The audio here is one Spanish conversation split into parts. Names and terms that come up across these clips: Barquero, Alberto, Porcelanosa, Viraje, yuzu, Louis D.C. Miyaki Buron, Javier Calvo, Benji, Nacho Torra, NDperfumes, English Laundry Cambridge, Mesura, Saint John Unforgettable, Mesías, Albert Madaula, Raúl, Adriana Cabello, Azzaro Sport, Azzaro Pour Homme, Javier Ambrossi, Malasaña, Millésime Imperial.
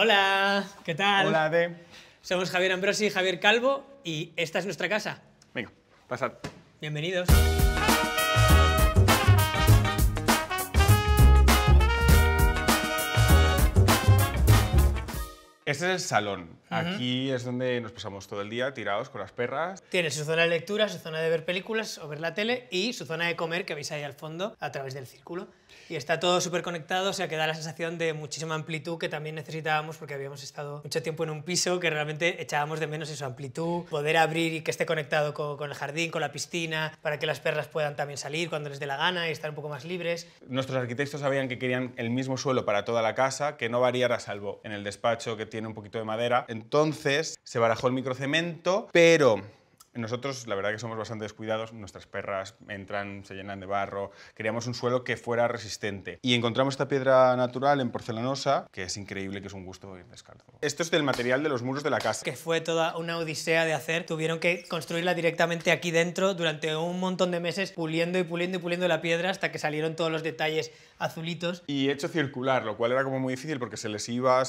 Hola, ¿qué tal? Hola, Ade. Somos Javier Ambrossi y Javier Calvo y esta es nuestra casa. Venga, pasad. Bienvenidos. Este es el salón. Aquí es donde nos pasamos todo el día tirados con las perras. Tiene su zona de lectura, su zona de ver películas o ver la tele y su zona de comer que veis ahí al fondo a través del círculo. Y está todo súper conectado, o sea que da la sensación de muchísima amplitud que también necesitábamos porque habíamos estado mucho tiempo en un piso que realmente echábamos de menos esa amplitud, poder abrir y que esté conectado con el jardín, con la piscina, para que las perras puedan también salir cuando les dé la gana y estar un poco más libres. Nuestros arquitectos sabían que querían el mismo suelo para toda la casa, que no variara salvo en el despacho que tiene un poquito de madera. Entonces se barajó el microcemento, pero nosotros la verdad que somos bastante descuidados, nuestras perras entran, se llenan de barro, queríamos un suelo que fuera resistente. Y encontramos esta piedra natural en Porcelanosa, que es increíble, que es un gusto ir descalzo. Esto es del material de los muros de la casa. Que fue toda una odisea de hacer, tuvieron que construirla directamente aquí dentro durante un montón de meses, puliendo y puliendo y puliendo la piedra hasta que salieron todos los detalles azulitos. Y hecho circular, lo cual era como muy difícil porque se les iba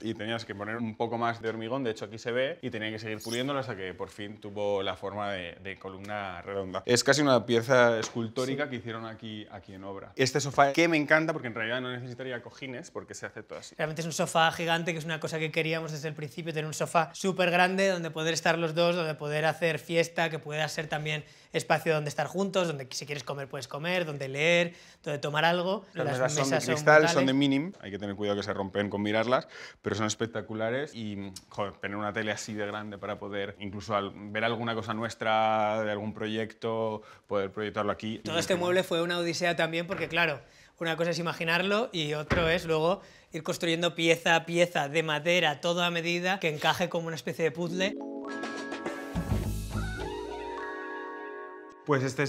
y tenías que poner un poco más de hormigón, de hecho aquí se ve, y tenían que seguir puliéndolo hasta que por fin tuvo la forma de columna redonda. Es casi una pieza escultórica que hicieron aquí en obra. Este sofá que me encanta porque en realidad no necesitaría cojines porque se hace todo así. Realmente es un sofá gigante, que es una cosa que queríamos desde el principio, tener un sofá súper grande donde poder estar los dos, donde poder hacer fiesta, que pueda ser también espacio donde estar juntos, donde si quieres comer puedes comer, donde leer, donde tomar algo. Las mesas son de cristal, son de minim, hay que tener cuidado que se rompen con mirarlas, pero son espectaculares y joder, tener una tele así de grande para poder incluso ver algo, alguna cosa nuestra, de algún proyecto, poder proyectarlo aquí. Todo este mueble fue una odisea también porque, claro, una cosa es imaginarlo y otro es luego ir construyendo pieza a pieza de madera, todo a medida, que encaje como una especie de puzzle. Pues este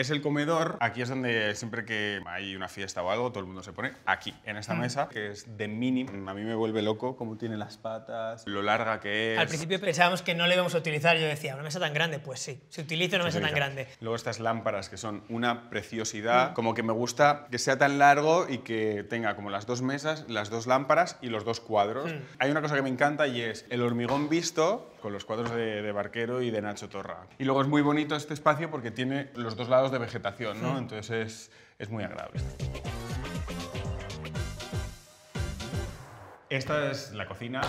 es el comedor. Aquí es donde siempre que hay una fiesta o algo, todo el mundo se pone aquí, en esta mesa, que es de mini. A mí me vuelve loco cómo tiene las patas, lo larga que es. Al principio pensábamos que no le íbamos a utilizar. Yo decía, ¿una mesa tan grande? Pues sí, se utiliza una mesa tan grande. Luego estas lámparas, que son una preciosidad. Como que me gusta que sea tan largo y que tenga como las dos mesas, las dos lámparas y los dos cuadros. Hay una cosa que me encanta y es el hormigón visto con los cuadros de Barquero y de Nacho Torra. Y luego es muy bonito este espacio porque tiene los dos lados de vegetación, ¿no? Entonces es muy agradable. Esta es la cocina,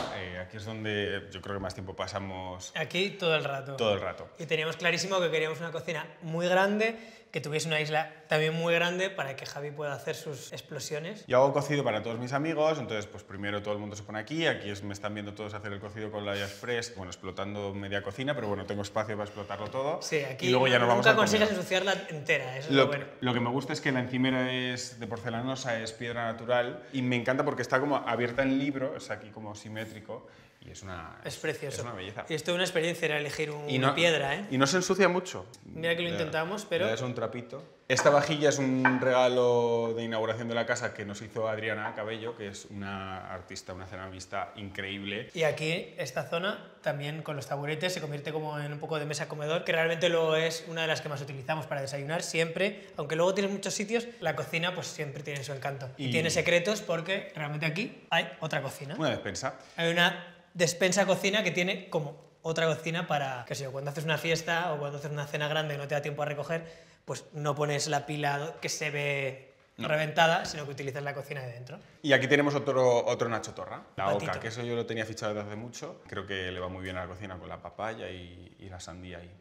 aquí es donde yo creo que más tiempo pasamos. Aquí todo el rato. Todo el rato. Y teníamos clarísimo que queríamos una cocina muy grande, que tuviese una isla también muy grande para que Javi pueda hacer sus explosiones. Yo hago cocido para todos mis amigos, entonces pues primero todo el mundo se pone aquí, me están viendo todos hacer el cocido con la express, bueno, explotando media cocina, pero bueno, tengo espacio para explotarlo todo. Sí, aquí y luego ya no vamos nunca consigues ensuciarla entera, eso es lo bueno. Lo que me gusta es que la encimera es de porcelanosa, es piedra natural y me encanta porque está como abierta en libro, es aquí como simétrico. Y es precioso. Es una belleza. Y esto es una experiencia, era elegir una piedra, ¿eh? Y no se ensucia mucho. Mira que lo intentamos, pero... Es un trapito. Esta vajilla es un regalo de inauguración de la casa que nos hizo Adriana Cabello, que es una artista, una ceramista increíble. Y aquí, esta zona, también con los taburetes, se convierte como en un poco de mesa-comedor, que realmente luego es una de las que más utilizamos para desayunar siempre. Aunque luego tienes muchos sitios, la cocina pues siempre tiene su encanto. Y tiene secretos porque realmente aquí hay otra cocina. Una despensa. Hay una despensa-cocina que tiene como otra cocina para, que sé yo, cuando haces una fiesta o cuando haces una cena grande y no te da tiempo a recoger, pues no pones la pila que se ve reventada, sino que utilizas la cocina de dentro. Y aquí tenemos otro Nacho Torra, la oca, que eso yo lo tenía fichado desde hace mucho. Creo que le va muy bien a la cocina con la papaya y la sandía ahí.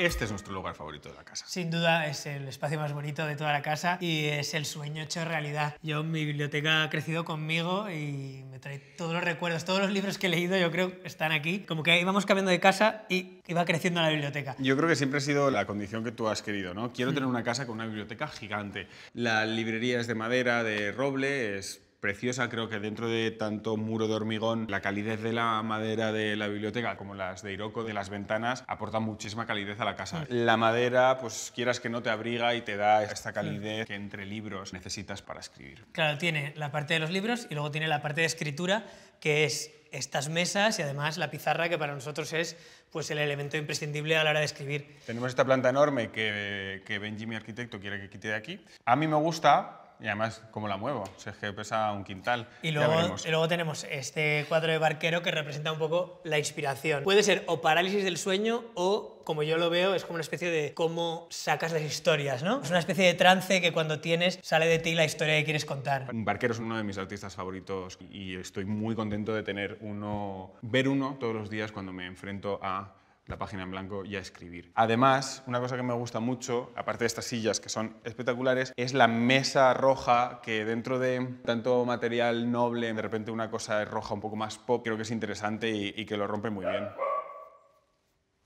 Este es nuestro lugar favorito de la casa. Sin duda es el espacio más bonito de toda la casa y es el sueño hecho realidad. Yo, mi biblioteca ha crecido conmigo y me trae todos los recuerdos, todos los libros que he leído yo creo están aquí. Como que íbamos cambiando de casa y iba creciendo la biblioteca. Yo creo que siempre ha sido la condición que tú has querido, ¿no? Quiero tener una casa con una biblioteca gigante. La librería es de madera, de roble, es preciosa. Creo que dentro de tanto muro de hormigón, la calidez de la madera de la biblioteca, como las de Iroko, de las ventanas, aporta muchísima calidez a la casa. La madera, pues quieras que no, te abriga y te da esta calidez que entre libros necesitas para escribir. Claro, tiene la parte de los libros y luego tiene la parte de escritura, que es estas mesas y además la pizarra, que para nosotros es pues el elemento imprescindible a la hora de escribir. Tenemos esta planta enorme que Benji, mi arquitecto, quiere que quite de aquí. A mí me gusta. Y además, ¿cómo la muevo? O sea, es que pesa un quintal. Y luego tenemos este cuadro de Barquero que representa un poco la inspiración. Puede ser o parálisis del sueño o, como yo lo veo, es como una especie de cómo sacas las historias, ¿no? Es una especie de trance que cuando tienes sale de ti la historia que quieres contar. Barquero es uno de mis artistas favoritos y estoy muy contento de tener uno, ver uno todos los días cuando me enfrento a la página en blanco y a escribir. Además, una cosa que me gusta mucho, aparte de estas sillas que son espectaculares, es la mesa roja, que dentro de tanto material noble, de repente una cosa roja un poco más pop, creo que es interesante y que lo rompe muy bien.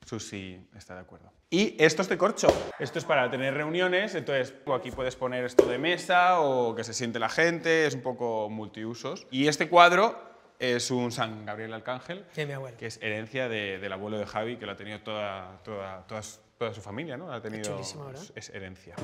Susi está de acuerdo. Y esto es de corcho. Esto es para tener reuniones, entonces aquí puedes poner esto de mesa o que se siente la gente, es un poco multiusos. Y este cuadro es un San Gabriel Arcángel, sí, mi abuelo, que es herencia del abuelo de Javi, que lo ha tenido toda su familia, ¿no? Ha tenido, es herencia.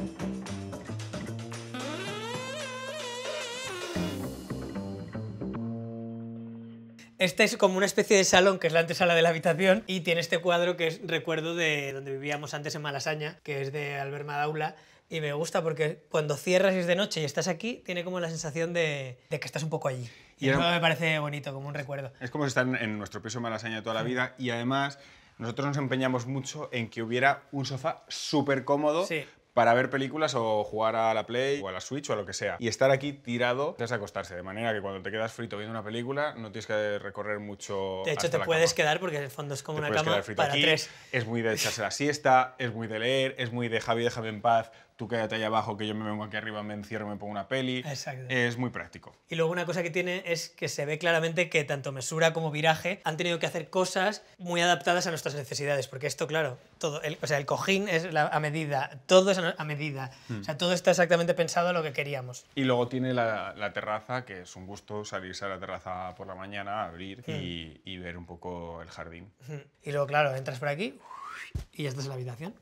Este es como una especie de salón, que es la antesala de la habitación, y tiene este cuadro que es recuerdo de donde vivíamos antes en Malasaña, que es de Albert Madaula. Y me gusta porque cuando cierras y es de noche y estás aquí, tiene como la sensación de que estás un poco allí. Y eso me parece bonito, como un recuerdo. Es como estar en nuestro piso en Malasaña toda la vida y además nosotros nos empeñamos mucho en que hubiera un sofá súper cómodo, sí, para ver películas o jugar a la Play o a la Switch o a lo que sea. Y estar aquí tirado tras acostarse, de manera que cuando te quedas frito viendo una película no tienes que recorrer mucho. De hecho, te puedes quedar porque en el fondo es como una cama para tres. Es muy de echarse la siesta, es muy de leer, es muy de Javi, déjame en paz, tú quédate allá abajo que yo me vengo aquí arriba, me encierro, me pongo una peli. Exacto. Es muy práctico. Y luego una cosa que tiene es que se ve claramente que tanto Mesura como Viraje han tenido que hacer cosas muy adaptadas a nuestras necesidades, porque esto, claro, todo, o sea, el cojín es a medida, todo es a medida, o sea, todo está exactamente pensado a lo que queríamos. Y luego tiene la terraza, que es un gusto salirse a la terraza por la mañana, abrir y ver un poco el jardín. Y luego, claro, entras por aquí y ya estás en la habitación.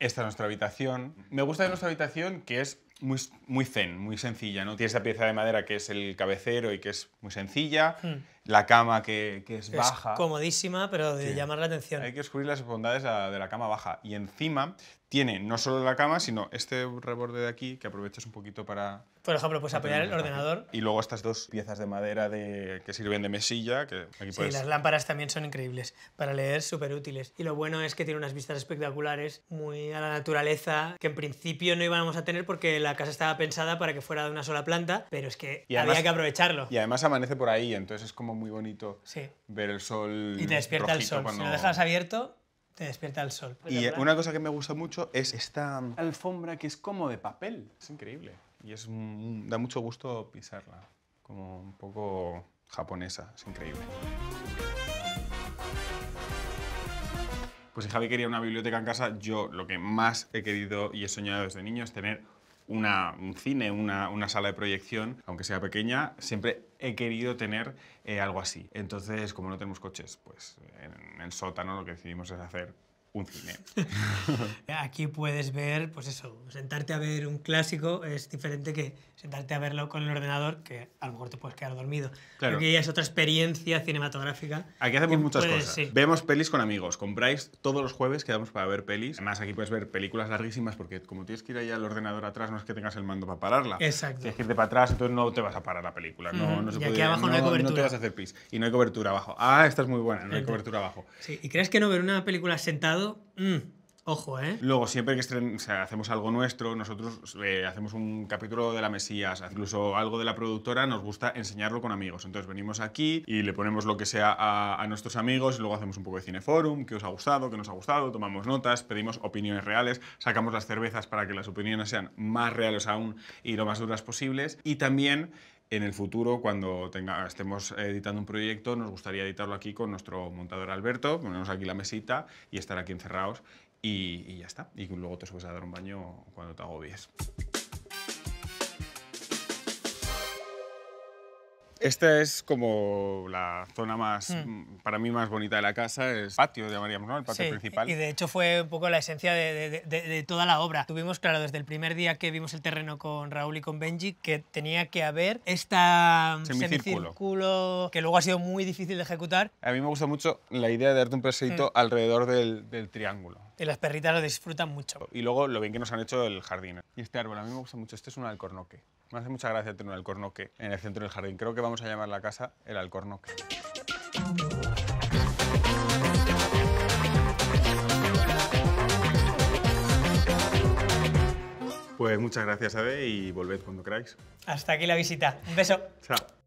Esta es nuestra habitación. Me gusta de nuestra habitación que es muy zen, muy sencilla, ¿no? Tiene esta pieza de madera que es el cabecero y que es muy sencilla. La cama que es baja. Es comodísima, pero de llamar la atención. Hay que descubrir las bondades de la cama baja. Y encima tiene no solo la cama, sino este reborde de aquí que aprovechas un poquito para... Por ejemplo, puedes apoyar el ordenador. Y luego estas dos piezas de madera que sirven de mesilla. Que aquí puedes... Las lámparas también son increíbles. Para leer, súper útiles. Y lo bueno es que tiene unas vistas espectaculares, muy a la naturaleza, que en principio no íbamos a tener porque la casa estaba pensada para que fuera de una sola planta, pero es que había que aprovecharlo. Y además amanece por ahí, entonces es como muy bonito ver el sol. Y te despierta el sol. Cuando... Si lo dejas abierto, te despierta el sol. Y una cosa que me gusta mucho es esta alfombra que es como de papel. Es increíble. Y da mucho gusto pisarla, como un poco japonesa, es increíble. Pues si Javi quería una biblioteca en casa, yo lo que más he querido y he soñado desde niño es tener un cine, una sala de proyección, aunque sea pequeña, siempre he querido tener algo así. Entonces, como no tenemos coches, pues en el sótano lo que decidimos es hacer un cine. Aquí puedes ver, pues eso, sentarte a ver un clásico es diferente que sentarte a verlo con el ordenador, que a lo mejor te puedes quedar dormido. Claro. Porque ya es otra experiencia cinematográfica. Aquí hacemos muchas cosas. Sí. Vemos pelis con amigos, compráis todos los jueves, quedamos para ver pelis. Además, aquí puedes ver películas larguísimas porque como tienes que ir ahí al ordenador atrás, no es que tengas el mando para pararla. Exacto. Tienes que irte para atrás, entonces no te vas a parar la película. No se y aquí puede, abajo no hay cobertura. No te vas a hacer pis. Y no hay cobertura abajo. Ah, esta es muy buena, no hay cobertura abajo. Sí. ¿Y crees que no ver una película sentado? Ojo, ¿eh? Luego, siempre que hacemos algo nuestro, nosotros hacemos un capítulo de la Mesías, incluso algo de la productora, nos gusta enseñarlo con amigos. Entonces venimos aquí y le ponemos lo que sea a nuestros amigos, y luego hacemos un poco de cineforum, qué os ha gustado, qué nos ha gustado, tomamos notas, pedimos opiniones reales, sacamos las cervezas para que las opiniones sean más reales aún y lo más duras posibles. Y también... En el futuro, cuando estemos editando un proyecto, nos gustaría editarlo aquí con nuestro montador Alberto, ponernos aquí la mesita y estar aquí encerrados y ya está. Y luego te subes a dar un baño cuando te agobies. Esta es como la zona más, para mí, más bonita de la casa. Es patio, llamaríamos, ¿no? El patio principal. Y de hecho fue un poco la esencia de toda la obra. Tuvimos claro desde el primer día que vimos el terreno con Raúl y con Benji que tenía que haber esta semicírculo que luego ha sido muy difícil de ejecutar. A mí me gusta mucho la idea de darte un paseíto alrededor del triángulo. Y las perritas lo disfrutan mucho. Y luego lo bien que nos han hecho el jardín. Y este árbol a mí me gusta mucho. Este es un alcornoque. Me hace mucha gracia tener un alcornoque en el centro del jardín. Creo que vamos a llamar la casa el alcornoque. Pues muchas gracias, Ade, y volved cuando queráis. Hasta aquí la visita. Un beso. Chao.